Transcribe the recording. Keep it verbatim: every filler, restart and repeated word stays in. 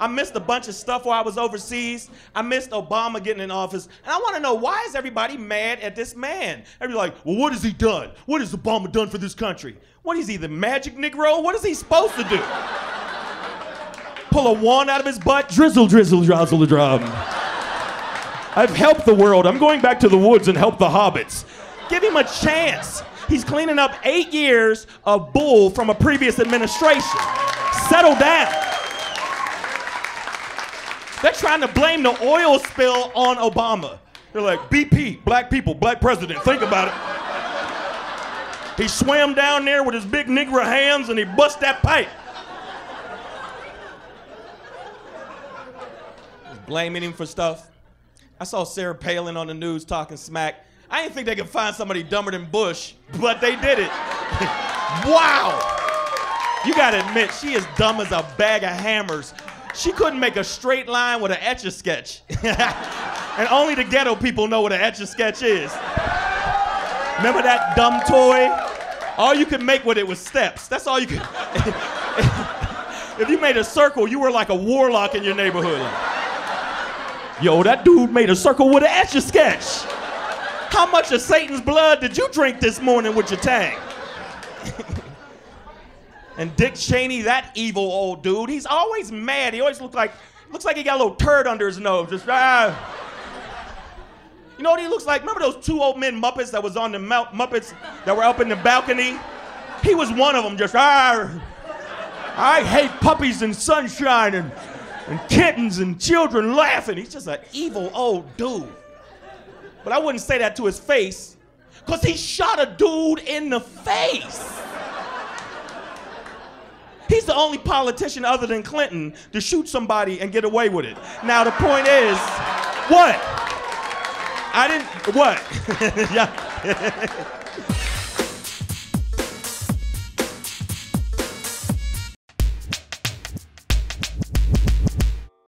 I missed a bunch of stuff while I was overseas. I missed Obama getting in office. And I want to know, why is everybody mad at this man? Everybody's like, well, what has he done? What has Obama done for this country? What is he, the magic Negro? What is he supposed to do? Pull a wand out of his butt? Drizzle, drizzle, drizzle, drizzle. I've helped the world. I'm going back to the woods and help the hobbits. Give him a chance. He's cleaning up eight years of bull from a previous administration. Settle down. They're trying to blame the oil spill on Obama. They're like, B P, black people, black president, think about it. He swam down there with his big Negro hands and he bust that pipe. Just blaming him for stuff. I saw Sarah Palin on the news talking smack. I didn't think they could find somebody dumber than Bush, but they did it. Wow. You gotta admit, she is dumb as a bag of hammers. She couldn't make a straight line with an Etch-A-Sketch. And only the ghetto people know what an Etch-A-Sketch is. Remember that dumb toy? All you could make with it was steps. That's all you could. If you made a circle, you were like a warlock in your neighborhood. Yo, that dude made a circle with an Etch-A-Sketch. How much of Satan's blood did you drink this morning with your tang? And Dick Cheney, that evil old dude, he's always mad. He always look like, looks like he got a little turd under his nose. Just, ah. You know what he looks like? Remember those two old men Muppets that was on the Mount Muppets that were up in the balcony? He was one of them, just, ah. I hate puppies and sunshine and, and kittens and children laughing. He's just an evil old dude. But I wouldn't say that to his face, because he shot a dude in the face. He's the only politician other than Clinton to shoot somebody and get away with it. Now the point is, what? I didn't, what?